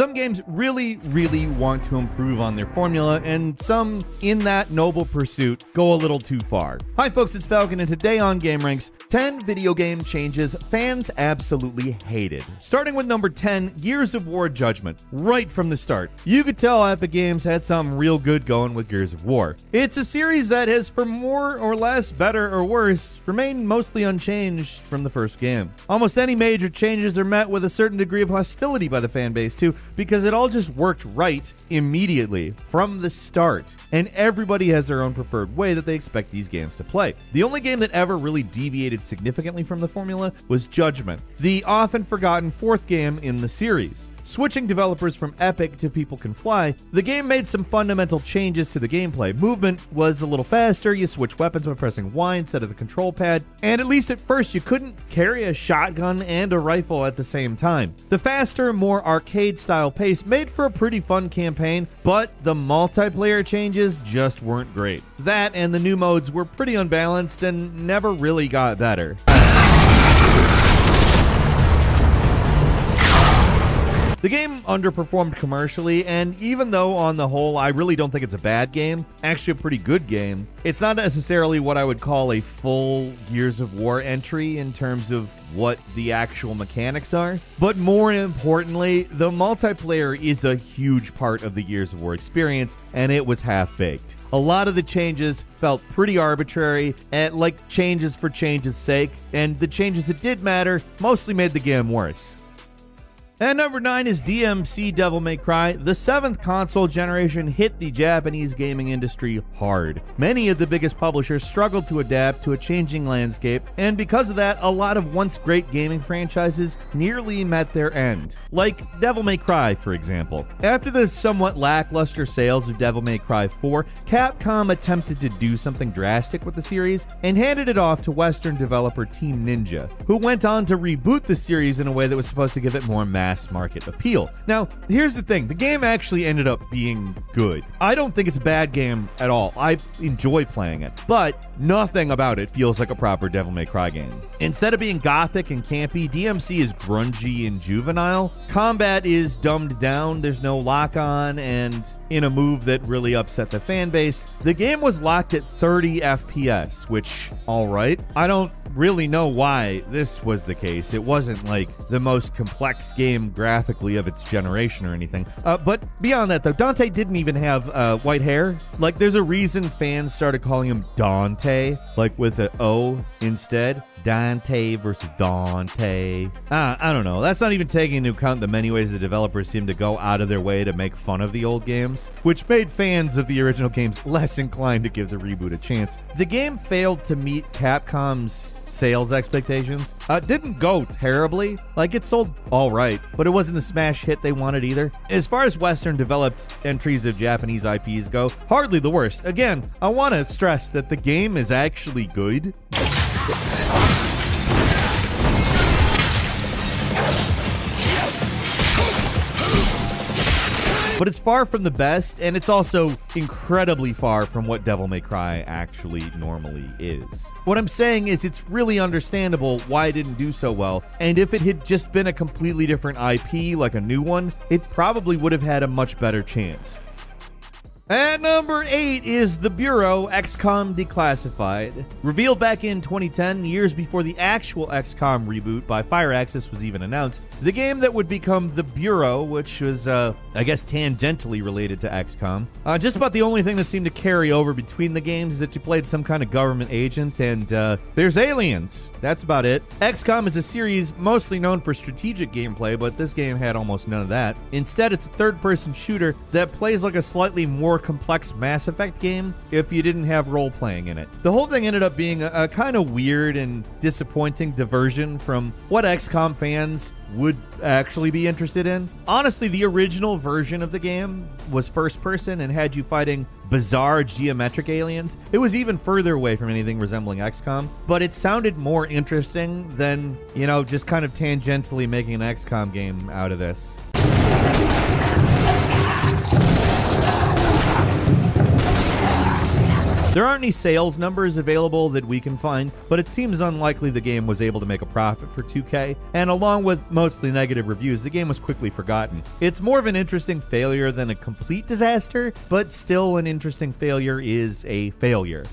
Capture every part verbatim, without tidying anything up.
Some games really, really want to improve on their formula, and some, in that noble pursuit, go a little too far. Hi folks, it's Falcon, and today on Gameranx, ten video game changes fans absolutely hated. Starting with number ten, Gears of War Judgment. Right from the start, you could tell Epic Games had something real good going with Gears of War. It's a series that has, for more or less, better or worse, remained mostly unchanged from the first game. Almost any major changes are met with a certain degree of hostility by the fanbase too, because it all just worked right immediately, from the start, and everybody has their own preferred way that they expect these games to play. The only game that ever really deviated significantly from the formula was Judgment, the often forgotten fourth game in the series. Switching developers from Epic to People Can Fly, the game made some fundamental changes to the gameplay. Movement was a little faster, you switch weapons by pressing Y instead of the control pad, and at least at first you couldn't carry a shotgun and a rifle at the same time. The faster, more arcade-style pace made for a pretty fun campaign, but the multiplayer changes just weren't great. That and the new modes were pretty unbalanced and never really got better. The game underperformed commercially, and even though on the whole I really don't think it's a bad game, actually a pretty good game, it's not necessarily what I would call a full Gears of War entry in terms of what the actual mechanics are. But more importantly, the multiplayer is a huge part of the Gears of War experience, and it was half-baked. A lot of the changes felt pretty arbitrary, and like changes for change's sake, and the changes that did matter mostly made the game worse. And number nine is D M C Devil May Cry. The seventh console generation hit the Japanese gaming industry hard. Many of the biggest publishers struggled to adapt to a changing landscape, and because of that, a lot of once great gaming franchises nearly met their end. Like Devil May Cry, for example. After the somewhat lackluster sales of Devil May Cry four, Capcom attempted to do something drastic with the series and handed it off to Western developer Team Ninja, who went on to reboot the series in a way that was supposed to give it more mass market appeal. Now, here's the thing. The game actually ended up being good. I don't think it's a bad game at all. I enjoy playing it, but nothing about it feels like a proper Devil May Cry game. Instead of being gothic and campy, D M C is grungy and juvenile. Combat is dumbed down, there's no lock-on, and in a move that really upset the fan base, the game was locked at thirty F P S, which, alright. I don't really know why this was the case. It wasn't like the most complex game graphically of its generation or anything. Uh, but beyond that, though, Dante didn't even have uh, white hair. Like, there's a reason fans started calling him Dante, like with an O instead. Dante versus Dante. Uh, I don't know. That's not even taking into account the many ways the developers seem to go out of their way to make fun of the old games, which made fans of the original games less inclined to give the reboot a chance. The game failed to meet Capcom's sales expectations. Uh, didn't go terribly. Like, it sold all right, but it wasn't the smash hit they wanted either. As far as Western developed entries of Japanese I Ps go, hardly the worst. Again, I want to stress that the game is actually good. But it's far from the best, and it's also incredibly far from what Devil May Cry actually normally is. What I'm saying is it's really understandable why it didn't do so well, and if it had just been a completely different I P, like a new one, it probably would have had a much better chance. At number eight is The Bureau X COM Declassified. Revealed back in twenty ten, years before the actual X COM reboot by Firaxis was even announced, the game that would become The Bureau, which was, uh, I guess, tangentially related to X COM. Uh, just about the only thing that seemed to carry over between the games is that you played some kind of government agent, and uh, there's aliens. That's about it. X COM is a series mostly known for strategic gameplay, but this game had almost none of that. Instead, it's a third-person shooter that plays like a slightly more complex Mass Effect game if you didn't have role-playing in it. The whole thing ended up being a, a kind of weird and disappointing diversion from what X COM fans would actually be interested in. Honestly, the original version of the game was first person and had you fighting bizarre geometric aliens. It was even further away from anything resembling X COM, but it sounded more interesting than, you know, just kind of tangentially making an X COM game out of this. There aren't any sales numbers available that we can find, but it seems unlikely the game was able to make a profit for two K, and along with mostly negative reviews, the game was quickly forgotten. It's more of an interesting failure than a complete disaster, but still an interesting failure is a failure.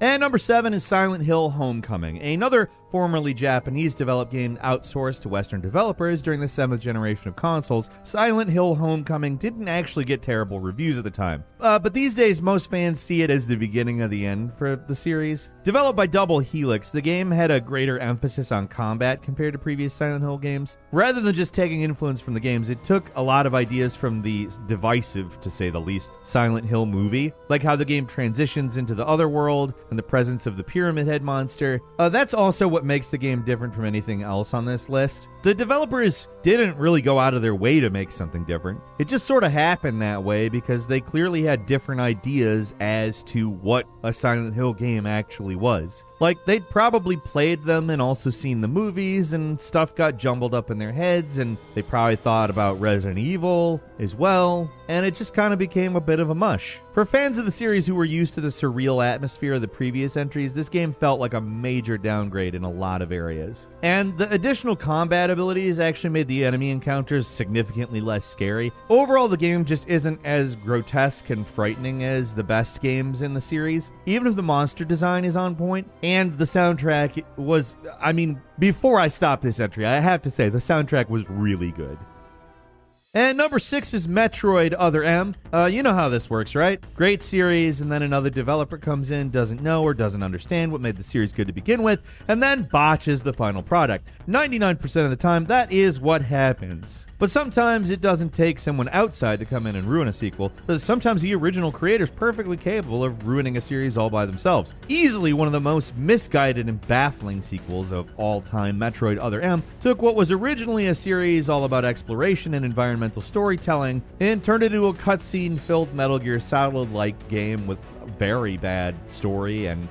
And number seven is Silent Hill Homecoming, another formerly Japanese-developed game outsourced to Western developers during the seventh generation of consoles. Silent Hill Homecoming didn't actually get terrible reviews at the time, uh, but these days most fans see it as the beginning of the end for the series. Developed by Double Helix, the game had a greater emphasis on combat compared to previous Silent Hill games. Rather than just taking influence from the games, it took a lot of ideas from the divisive, to say the least, Silent Hill movie, like how the game transitions into the other world, and the presence of the Pyramid Head monster. Uh, that's also what makes the game different from anything else on this list. The developers didn't really go out of their way to make something different. It just sort of happened that way because they clearly had different ideas as to what a Silent Hill game actually was. Like, they'd probably played them and also seen the movies, and stuff got jumbled up in their heads, and they probably thought about Resident Evil as well, and it just kind of became a bit of a mush. For fans of the series who were used to the surreal atmosphere of the previous entries, this game felt like a major downgrade in a lot of areas. And the additional combat abilities actually made the enemy encounters significantly less scary. Overall, the game just isn't as grotesque and frightening as the best games in the series, even if the monster design is on point. And the soundtrack was, I mean, before I stop this entry, I have to say the soundtrack was really good. And number six is Metroid Other M. Uh, you know how this works, right? Great series, and then another developer comes in, doesn't know or doesn't understand what made the series good to begin with, and then botches the final product. ninety-nine percent of the time, that is what happens. But sometimes it doesn't take someone outside to come in and ruin a sequel. Sometimes the original creator is perfectly capable of ruining a series all by themselves. Easily one of the most misguided and baffling sequels of all time, Metroid Other M took what was originally a series all about exploration and environmental storytelling and turned it into a cutscene-filled Metal Gear Solid-like game with a very bad story and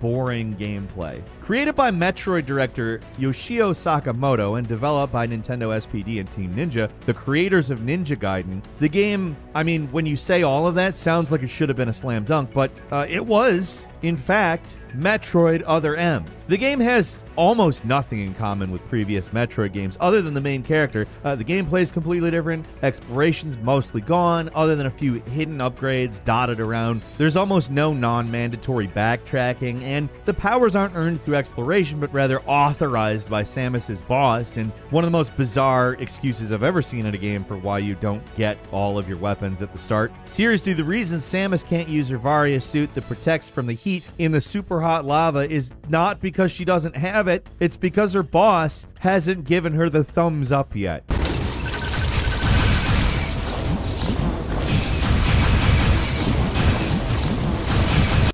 boring gameplay. Created by Metroid director Yoshio Sakamoto and developed by Nintendo S P D and Team Ninja, the creators of Ninja Gaiden, the game, I mean, when you say all of that, sounds like it should have been a slam dunk, but uh, it was, in fact, Metroid Other M. The game has almost nothing in common with previous Metroid games other than the main character. Uh, the gameplay is completely different, exploration's mostly gone, other than a few hidden upgrades dotted around. There's almost no non-mandatory backtracking, and the powers aren't earned through exploration, but rather authorized by Samus's boss, and one of the most bizarre excuses I've ever seen in a game for why you don't get all of your weapons at the start. Seriously, the reason Samus can't use her Varia suit that protects from the heat in the super hot lava is not because she doesn't have it, it's because her boss hasn't given her the thumbs up yet.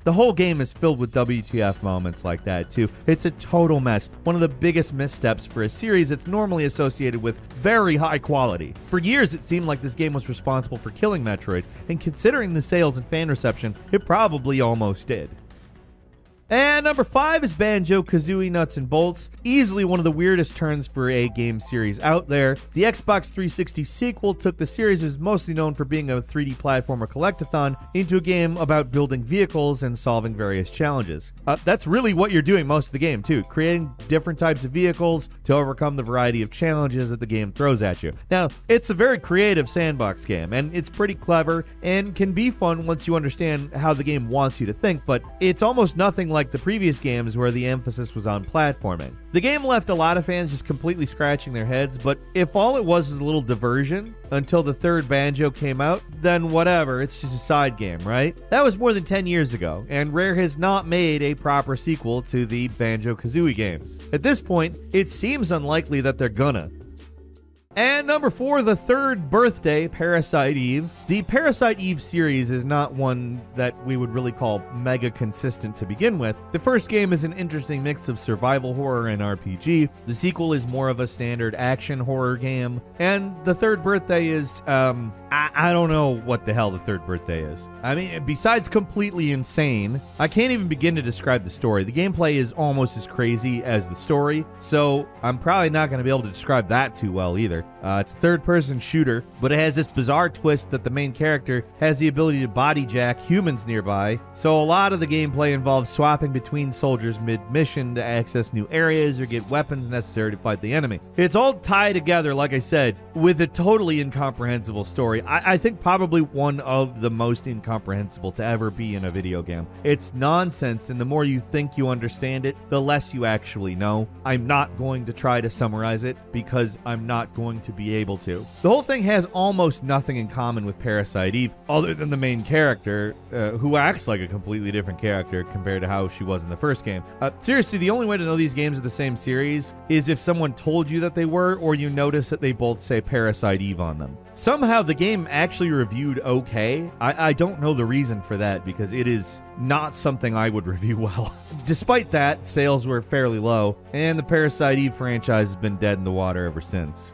The whole game is filled with W T F moments like that too. It's a total mess, one of the biggest missteps for a series that's normally associated with very high quality. For years it seemed like this game was responsible for killing Metroid, and considering the sales and fan reception, it probably almost did. And number five is Banjo-Kazooie Nuts and Bolts, easily one of the weirdest turns for a game series out there. The Xbox three sixty sequel took the series that was mostly known for being a three D platformer collectathon into a game about building vehicles and solving various challenges. Uh, that's really what you're doing most of the game too, creating different types of vehicles to overcome the variety of challenges that the game throws at you. Now, it's a very creative sandbox game, and it's pretty clever and can be fun once you understand how the game wants you to think, but it's almost nothing like like the previous games where the emphasis was on platforming. The game left a lot of fans just completely scratching their heads, but if all it was was a little diversion until the third Banjo came out, then whatever, it's just a side game, right? That was more than ten years ago, and Rare has not made a proper sequel to the Banjo-Kazooie games. At this point, it seems unlikely that they're gonna. And number four, The Third Birthday Parasite Eve. The Parasite Eve series is not one that we would really call mega consistent to begin with. The first game is an interesting mix of survival horror and R P G. The sequel is more of a standard action horror game. And The Third Birthday is, um, I, I don't know what the hell The Third Birthday is. I mean, besides completely insane, I can't even begin to describe the story. The gameplay is almost as crazy as the story, so I'm probably not going to be able to describe that too well either. shooter. Uh, it's a third-person shooter, but it has this bizarre twist that the main character has the ability to body jack humans nearby, so a lot of the gameplay involves swapping between soldiers mid-mission to access new areas or get weapons necessary to fight the enemy. It's all tied together, like I said, with a totally incomprehensible story. I, I think probably one of the most incomprehensible to ever be in a video game. It's nonsense, and the more you think you understand it, the less you actually know. I'm not going to try to summarize it because I'm not going to be able to. The whole thing has almost nothing in common with Parasite Eve other than the main character, uh, who acts like a completely different character compared to how she was in the first game. Uh, seriously, the only way to know these games are the same series is if someone told you that they were, or you notice that they both say Parasite Eve on them. Somehow the game actually reviewed okay. I, I don't know the reason for that because it is not something I would review well. Despite that, sales were fairly low, and the Parasite Eve franchise has been dead in the water ever since.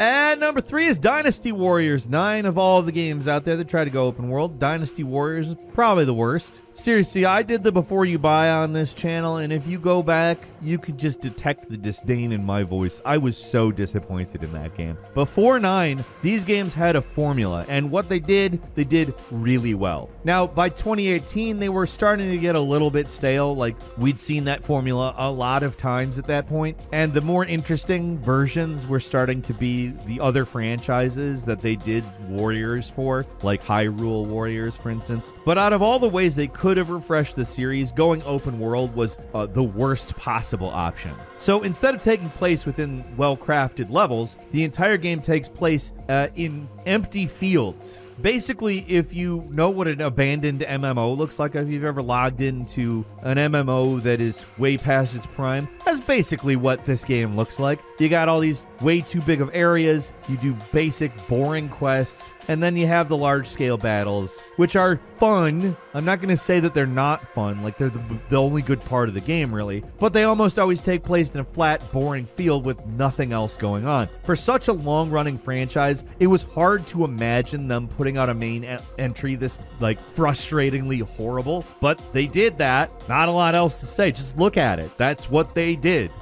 And number three is Dynasty Warriors Nine. Of all the games out there that try to go open world, Dynasty Warriors is probably the worst. Seriously, I did the Before You Buy on this channel, and if you go back, you could just detect the disdain in my voice. I was so disappointed in that game. Before nine, these games had a formula, and what they did, they did really well. Now, by twenty eighteen, they were starting to get a little bit stale. Like, we'd seen that formula a lot of times at that point, and the more interesting versions were starting to be the other franchises that they did Warriors for, like Hyrule Warriors, for instance. But out of all the ways they could Could have refreshed the series, going open world was uh, the worst possible option. So instead of taking place within well-crafted levels, the entire game takes place uh, in empty fields. Basically, if you know what an abandoned M M O looks like, if you've ever logged into an M M O that is way past its prime, that's basically what this game looks like. You got all these way too big of areas, you do basic boring quests, and then you have the large-scale battles, which are fun. I'm not going to say that they're not fun, like they're the, the only good part of the game, really, but they almost always take place in a flat, boring field with nothing else going on. For such a long-running franchise, it was hard to imagine them putting out a main e- entry this, like, frustratingly horrible, but they did that. Not a lot else to say. Just look at it. That's what they did.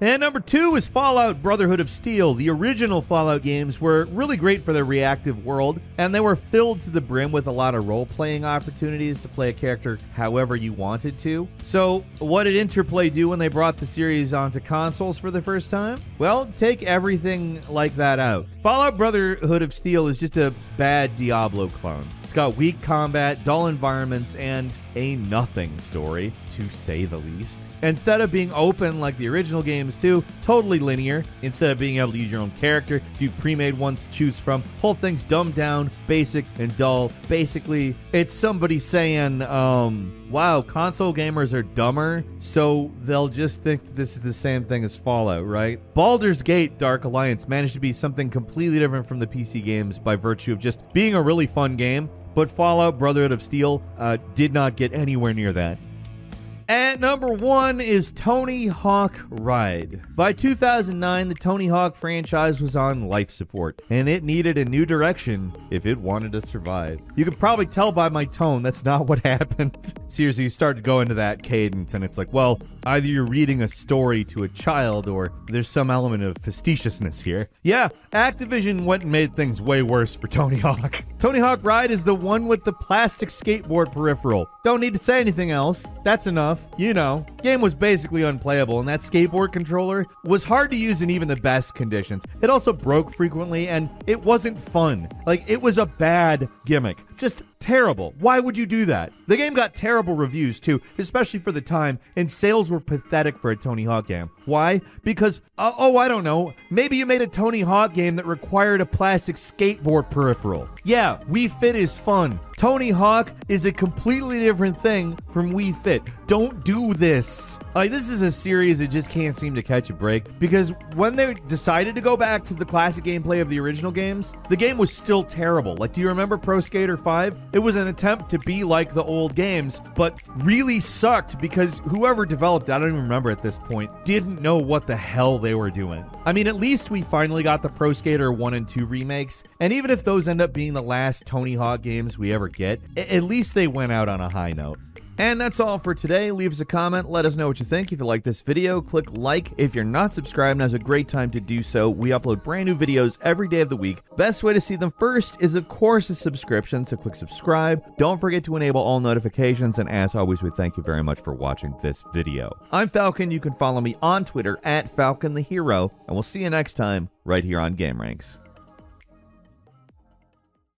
And number two is Fallout Brotherhood of Steel. The original Fallout games were really great for their reactive world, and they were filled to the brim with a lot of role-playing opportunities to play a character however you wanted to. So what did Interplay do when they brought the series onto consoles for the first time? Well, take everything like that out. Fallout Brotherhood of Steel is just a bad Diablo clone. It's got weak combat, dull environments, and a nothing story, to say the least. Instead of being open like the original games too, totally linear. Instead of being able to use your own character, if you pre-made ones to choose from, whole thing's dumbed down, basic, and dull. Basically, it's somebody saying, um, wow, console gamers are dumber, so they'll just think that this is the same thing as Fallout, right? Baldur's Gate Dark Alliance managed to be something completely different from the P C games by virtue of just being a really fun game, but Fallout Brotherhood of Steel uh, did not get anywhere near that. At number one is Tony Hawk Ride. By two thousand nine, the Tony Hawk franchise was on life support, and it needed a new direction if it wanted to survive. You could probably tell by my tone that's not what happened. Seriously, you start to go into that cadence, and it's like, well, either you're reading a story to a child, or there's some element of facetiousness here. Yeah, Activision went and made things way worse for Tony Hawk. Tony Hawk Ride is the one with the plastic skateboard peripheral. Don't need to say anything else. That's enough. You know, game was basically unplayable, and that skateboard controller was hard to use in even the best conditions. It also broke frequently, and it wasn't fun. Like, it was a bad gimmick. Just terrible. Why would you do that? The game got terrible reviews too, especially for the time, and sales were pathetic for a Tony Hawk game. Why? Because, uh, oh, I don't know, maybe you made a Tony Hawk game that required a plastic skateboard peripheral. Yeah, Wii Fit is fun. Tony Hawk is a completely different thing from Wii Fit. Don't do this. Like, this is a series that just can't seem to catch a break, because when they decided to go back to the classic gameplay of the original games, the game was still terrible. Like, do you remember Pro Skater five? It was an attempt to be like the old games, but really sucked because whoever developed it, I don't even remember at this point, didn't know what the hell they were doing. I mean, at least we finally got the Pro Skater one and two remakes, and even if those end up being the last Tony Hawk games we ever get, at least they went out on a high note. And that's all for today. Leave us a comment. Let us know what you think. If you like this video, click like. If you're not subscribed, now's a great time to do so. We upload brand new videos every day of the week. Best way to see them first is, of course, a subscription, so click subscribe. Don't forget to enable all notifications, and as always, we thank you very much for watching this video. I'm Falcon. You can follow me on Twitter at Falcon the Hero, and we'll see you next time right here on Gameranx.